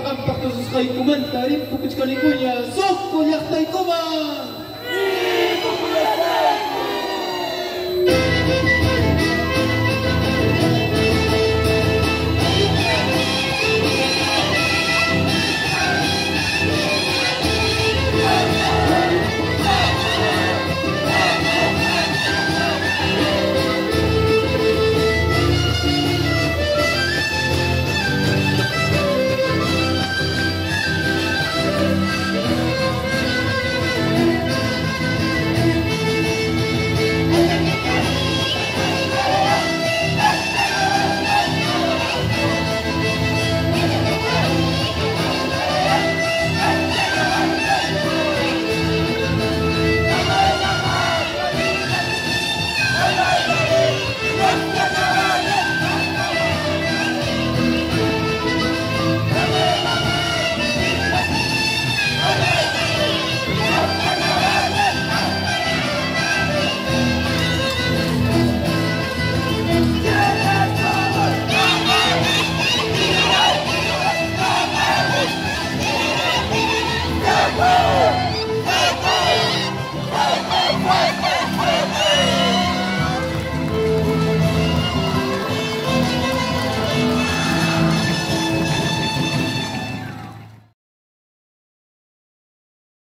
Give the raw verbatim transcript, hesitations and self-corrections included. Ang pagkasusay kuman, tarin po kutsa ni Kuya, so Kuya Tay Kuman!